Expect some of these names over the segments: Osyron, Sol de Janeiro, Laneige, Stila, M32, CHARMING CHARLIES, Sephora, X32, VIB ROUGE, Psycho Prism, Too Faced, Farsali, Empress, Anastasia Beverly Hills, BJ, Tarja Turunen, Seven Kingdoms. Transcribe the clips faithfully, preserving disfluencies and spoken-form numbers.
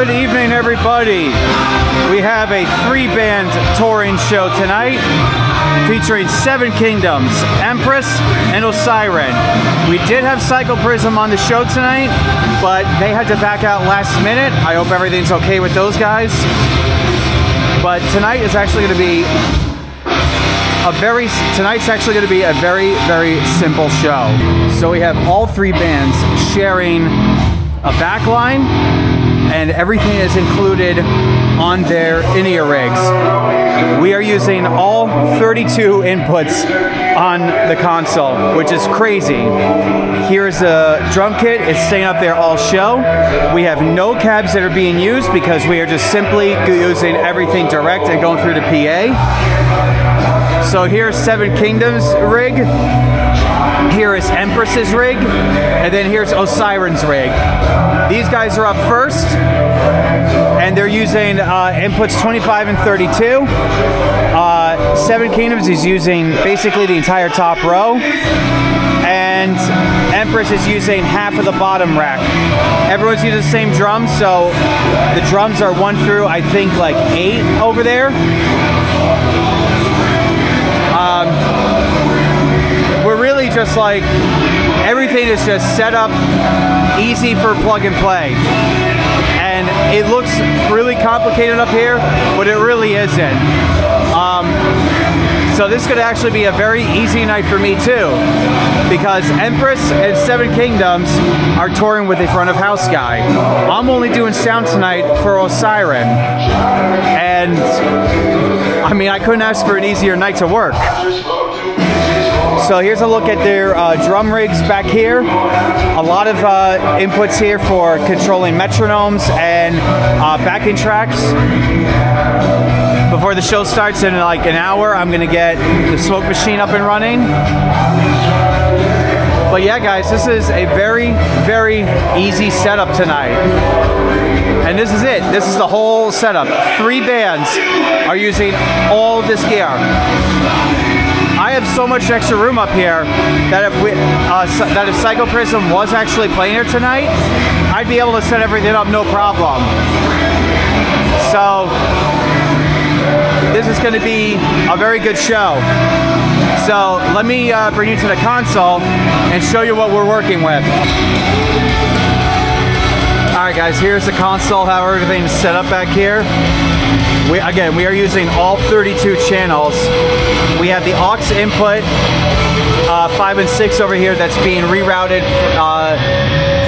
Good evening, everybody. We have a three-band touring show tonight featuring Seven Kingdoms, Empress, and Osyron. We did have Psycho Prism on the show tonight, but they had to back out last minute. I hope everything's okay with those guys. But tonight is actually going to be a very tonight's actually going to be a very, very simple show. So we have all three bands sharing a back line, and everything is included on their in-ear rigs. We are using all thirty-two inputs on the console, which is crazy. Here's a drum kit. It's staying up there all show. We have no cabs that are being used because we are just simply using everything direct and going through the P A. So here's Seven Kingdoms rig. Here is Empress's rig, and then here's Osyron's rig. These guys are up first, and they're using uh, inputs twenty-five and thirty-two. Uh, Seven Kingdoms is using basically the entire top row, and Empress is using half of the bottom rack. Everyone's using the same drums, so the drums are one through, I think, like eight over there. Um, We're really just like, everything is just set up easy for plug and play. And it looks really complicated up here, but it really isn't. Um, so this could actually be a very easy night for me too, because Empress and Seven Kingdoms are touring with a front of house guy. I'm only doing sound tonight for Osyron. And I mean, I couldn't ask for an easier night to work. So here's a look at their uh, drum rigs back here. A lot of uh, inputs here for controlling metronomes and uh, backing tracks. Before the show starts in like an hour, I'm gonna get the smoke machine up and running. But yeah, guys, this is a very, very easy setup tonight. And this is it, this is the whole setup. Three bands are using all this gear. I have so much extra room up here that if we, uh, that if Psycho Prism was actually playing here tonight, I'd be able to set everything up no problem. So this is going to be a very good show. So let me uh, bring you to the console and show you what we're working with. All right, guys, here's the console, how everything's set up back here. We, again, we are using all thirty-two channels. We have the aux input uh, five and six over here that's being rerouted uh,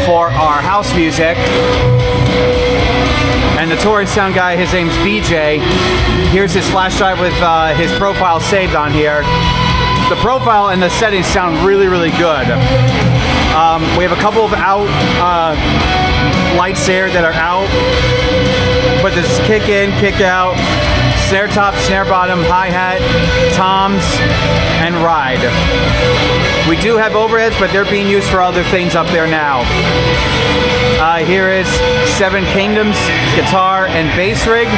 for our house music. And the touring sound guy, his name's B J. Here's his flash drive with uh, his profile saved on here. The profile and the settings sound really, really good. Um, we have a couple of out uh, lights there that are out. But this is kick in, kick out, snare top, snare bottom, hi-hat, toms, and ride. We do have overheads, but they're being used for other things up there now. Uh, here is Seven Kingdoms guitar and bass rig.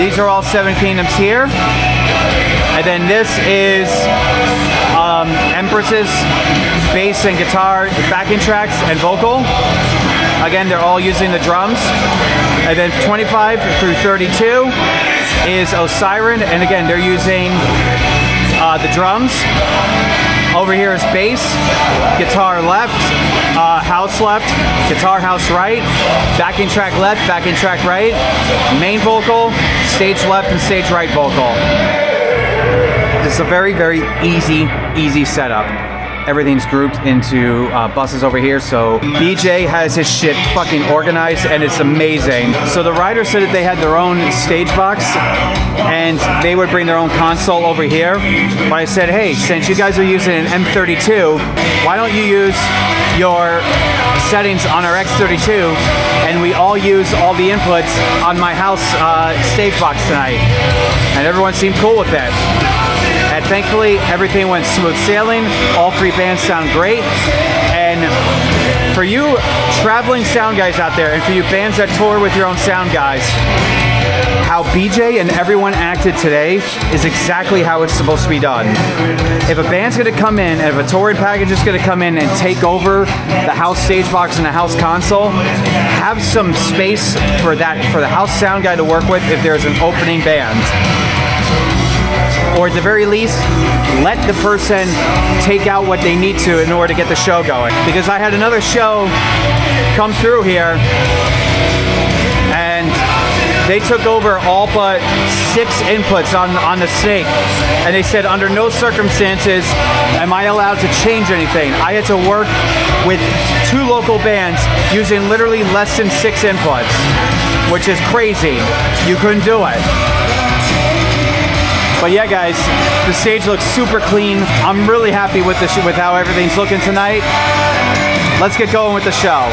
These are all Seven Kingdoms here. And then this is um, Empress's bass and guitar backing tracks and vocal. Again, they're all using the drums. And then twenty-five through thirty-two is Osyron, and again, they're using uh, the drums. Over here is bass, guitar left, uh, house left, guitar house right, backing track left, backing track right, main vocal, stage left and stage right vocal. This is a very, very easy, easy setup. Everything's grouped into uh, buses over here, so B J has his shit fucking organized, and it's amazing. So the riders said that they had their own stage box, and they would bring their own console over here. But I said, hey, since you guys are using an M thirty-two, why don't you use your settings on our X thirty-two, and we all use all the inputs on my house uh, stage box tonight? And everyone seemed cool with that. And thankfully, everything went smooth sailing. All three bands sound great. And for you traveling sound guys out there and for you bands that tour with your own sound guys, how B J and everyone acted today is exactly how it's supposed to be done. If a band's gonna come in, and if a touring package is gonna come in and take over the house stage box and the house console, have some space for that, for the house sound guy to work with if there's an opening band. Or at the very least, let the person take out what they need to in order to get the show going. Because I had another show come through here, and they took over all but six inputs on, on the snake. And they said, under no circumstances am I allowed to change anything. I had to work with two local bands using literally less than six inputs, which is crazy. You couldn't do it. But yeah, guys, the stage looks super clean. I'm really happy with the with how everything's looking tonight. Let's get going with the show.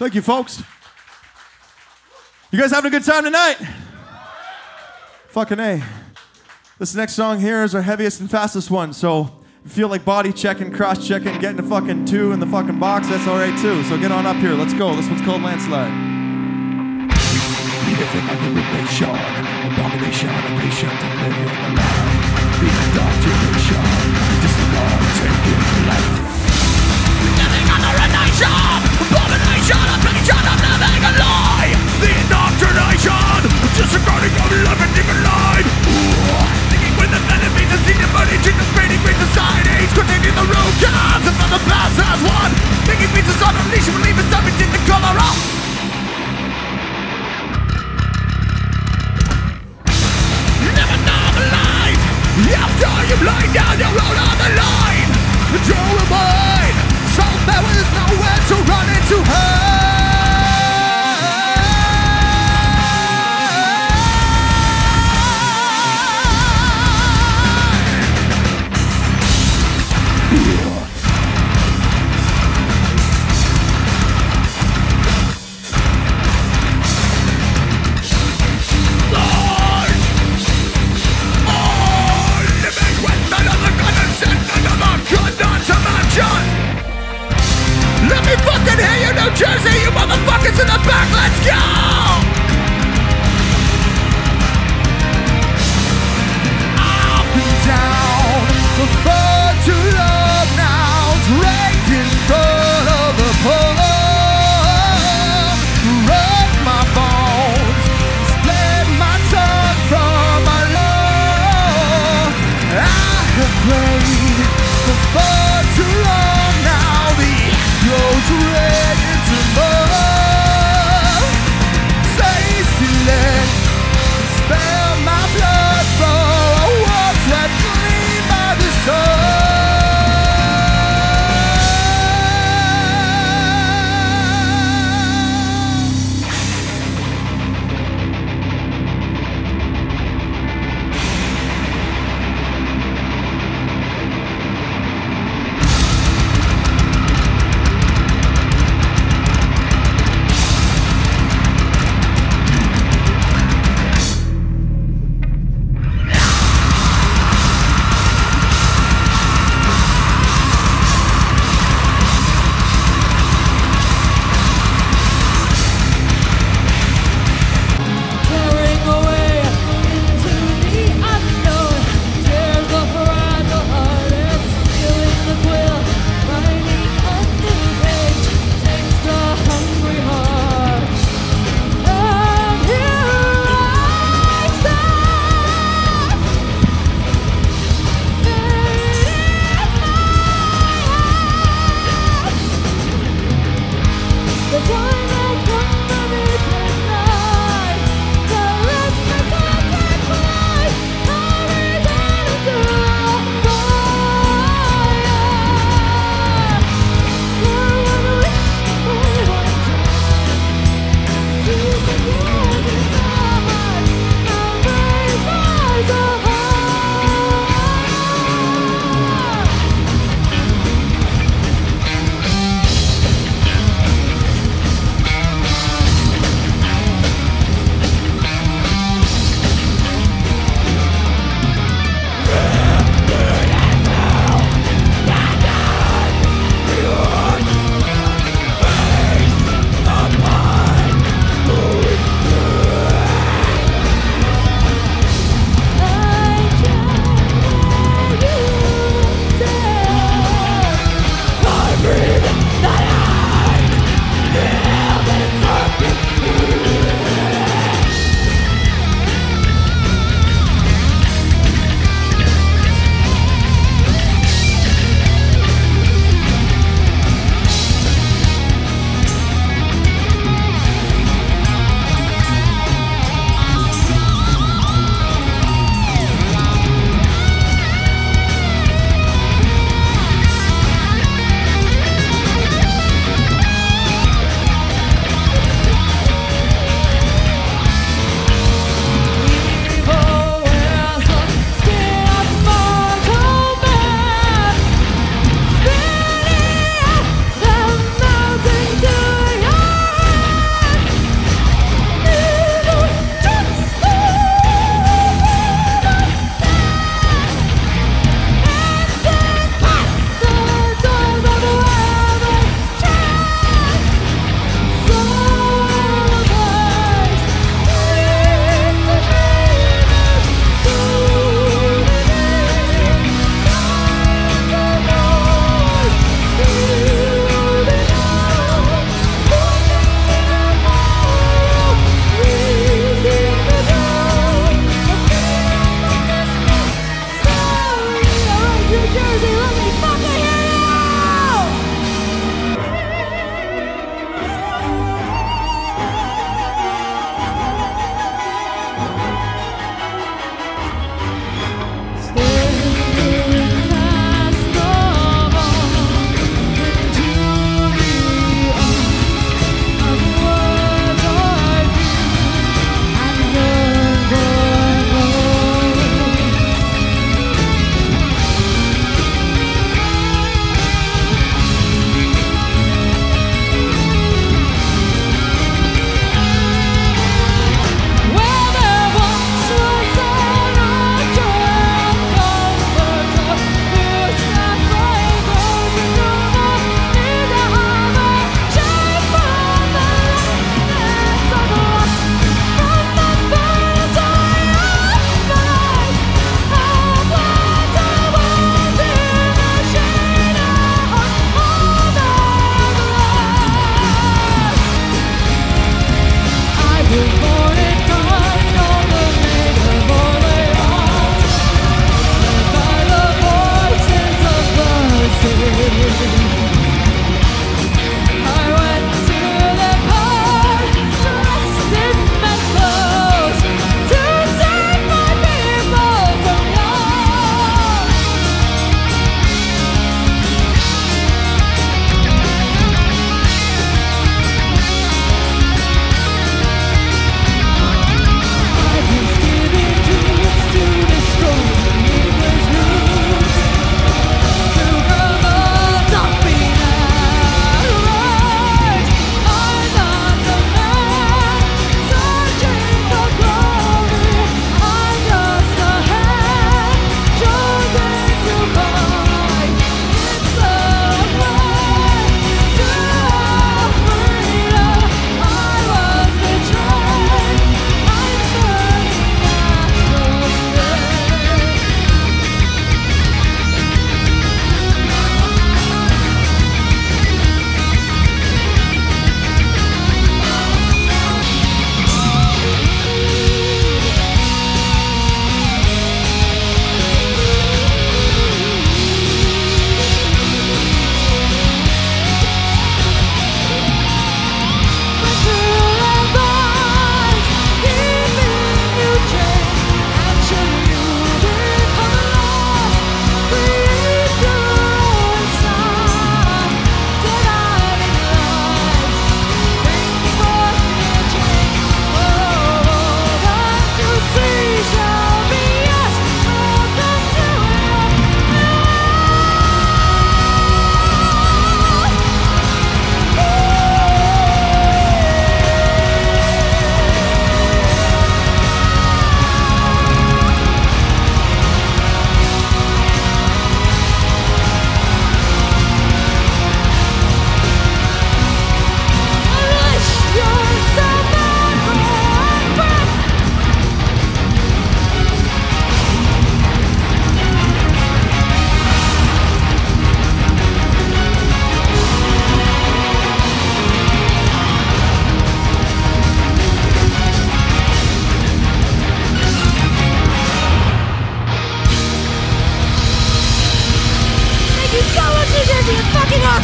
Thank you, folks. You guys having a good time tonight? Fucking A. This next song here is our heaviest and fastest one, so if you feel like body checking, cross checking, getting a fucking two in the fucking box, that's all right too. So get on up here. Let's go. This one's called Landslide. Living under repression, abomination, a patient and living alive. Being a documentation, this is all taking life. Living under a nation. Abomination, a patient of living alive. The indoctrination, disregarding of love and even life. Thinking with the enemies and senior money, Jesus creating great societies, containing the root cause and from the past as one. Making me on a nation, believe in something to cover up. Never know the life. After you've laid down your road on the line, you will mine. So there is nowhere to run and to hide. Jersey, you motherfuckers in the back, let's go! I'll be down.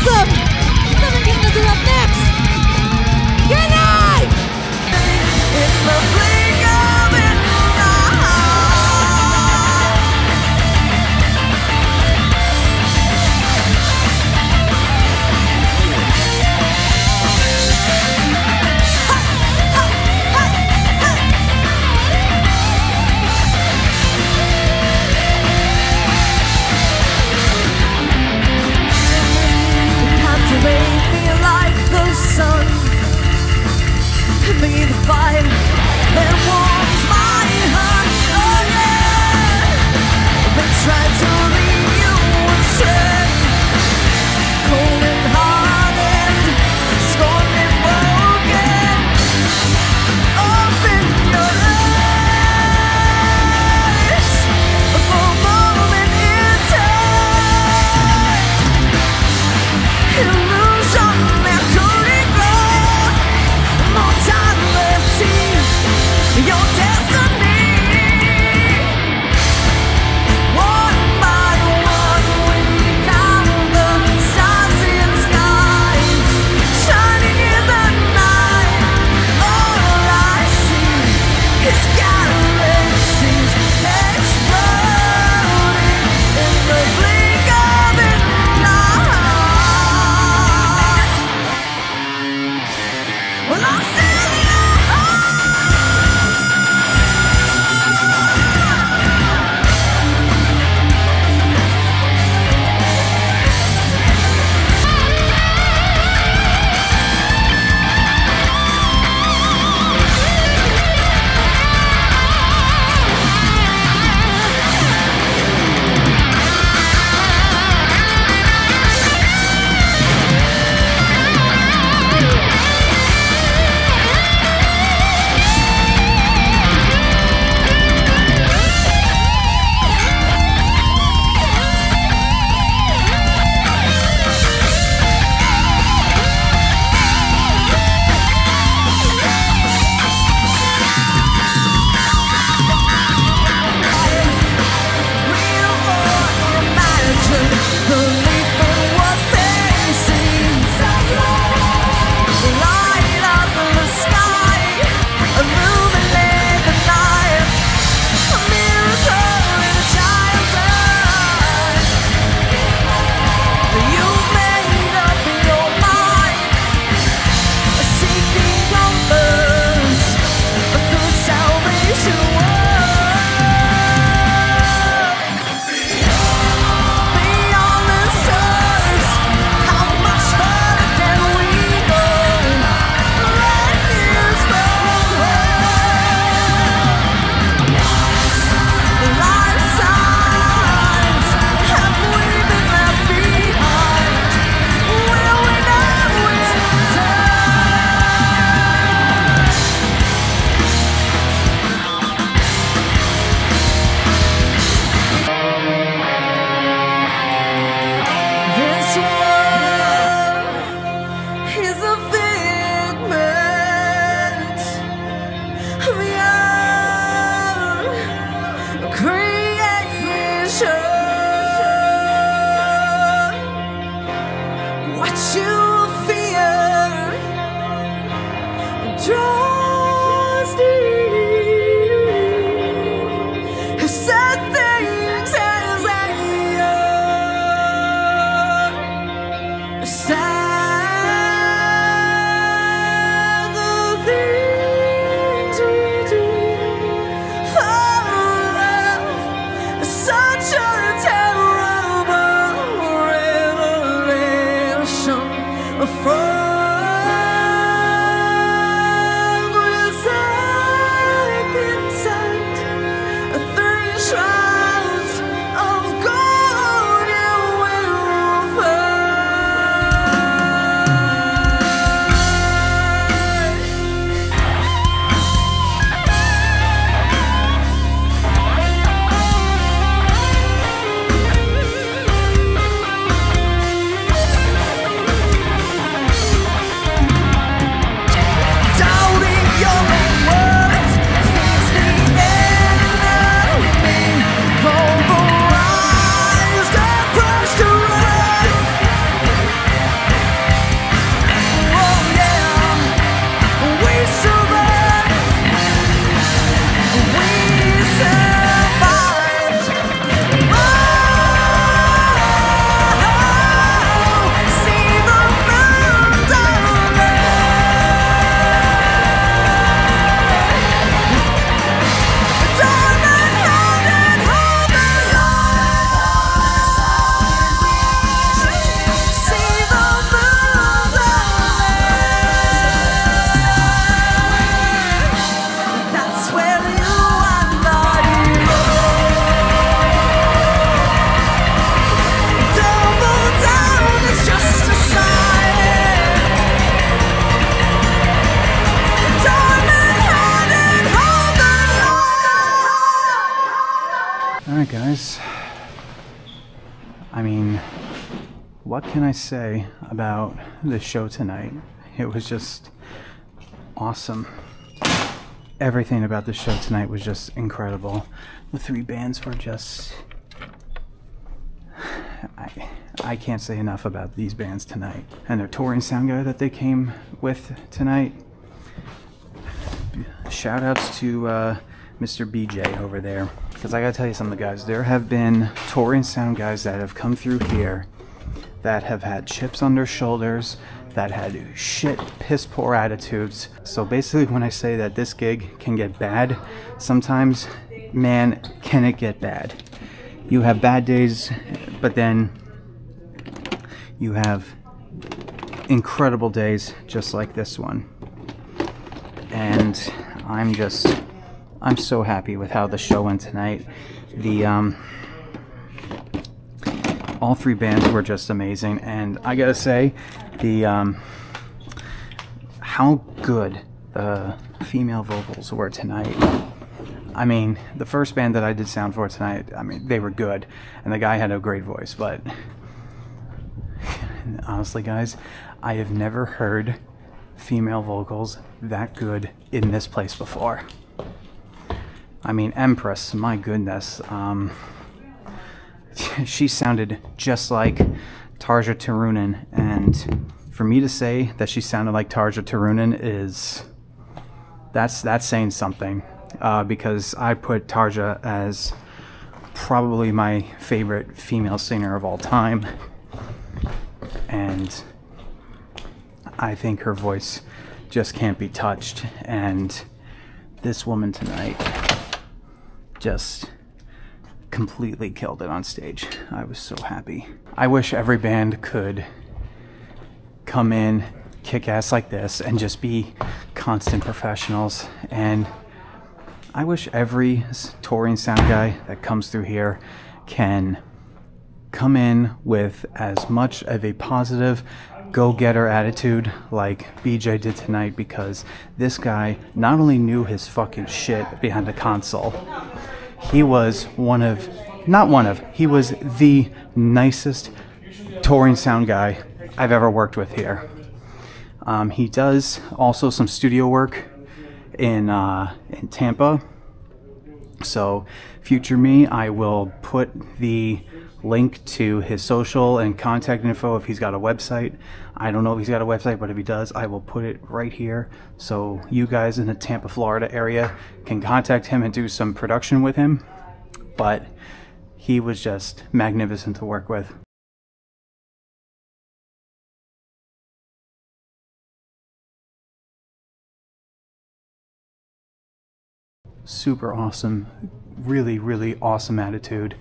awesome! Seven Kingdoms is up next! Good night! It's the blink of an eye! I mean, what can I say about the show tonight? It was just awesome. Everything about the show tonight was just incredible. The three bands were just... I, I can't say enough about these bands tonight. And their touring sound guy that they came with tonight. Shout outs to uh, Mister B J over there. Because I gotta tell you something, guys. There have been touring sound guys that have come through here that have had chips on their shoulders, that had shit, piss poor attitudes. So basically when I say that this gig can get bad, sometimes, man, can it get bad. You have bad days, but then you have incredible days just like this one. And I'm just, I'm so happy with how the show went tonight. The, um, all three bands were just amazing, and I gotta say, the, um, how good the female vocals were tonight. I mean, the first band that I did sound for tonight, I mean, they were good, and the guy had a great voice, but honestly, guys, I have never heard female vocals that good in this place before. I mean, Empress, my goodness, um, she sounded just like Tarja Turunen, and for me to say that she sounded like Tarja Turunen is, that's, that's saying something. Uh, because I put Tarja as probably my favorite female singer of all time, and I think her voice just can't be touched, and this woman tonight just completely killed it on stage. I was so happy. I wish every band could come in, kick ass like this, and just be constant professionals, and I wish every touring sound guy that comes through here can come in with as much of a positive go-getter attitude like B J did tonight, because this guy not only knew his fucking shit behind the console, he was one of, not one of, he was the nicest touring sound guy I've ever worked with here. Um, he does also some studio work in uh in Tampa, so future me, I will put the link to his social and contact info if he's got a website. I don't know if he's got a website, but if he does, I will put it right here so you guys in the Tampa, Florida area can contact him and do some production with him. But he was just magnificent to work with. Super awesome, really, really awesome attitude,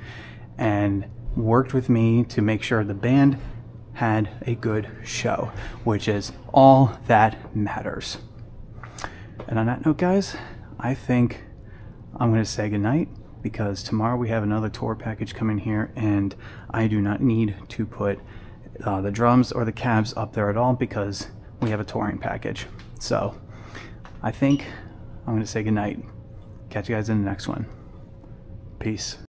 and worked with me to make sure the band had a good show, which is all that matters. And on that note, guys, I think I'm going to say goodnight, because tomorrow we have another tour package coming here, and I do not need to put uh, the drums or the cabs up there at all, because we have a touring package. So I think I'm going to say goodnight. Catch you guys in the next one. Peace.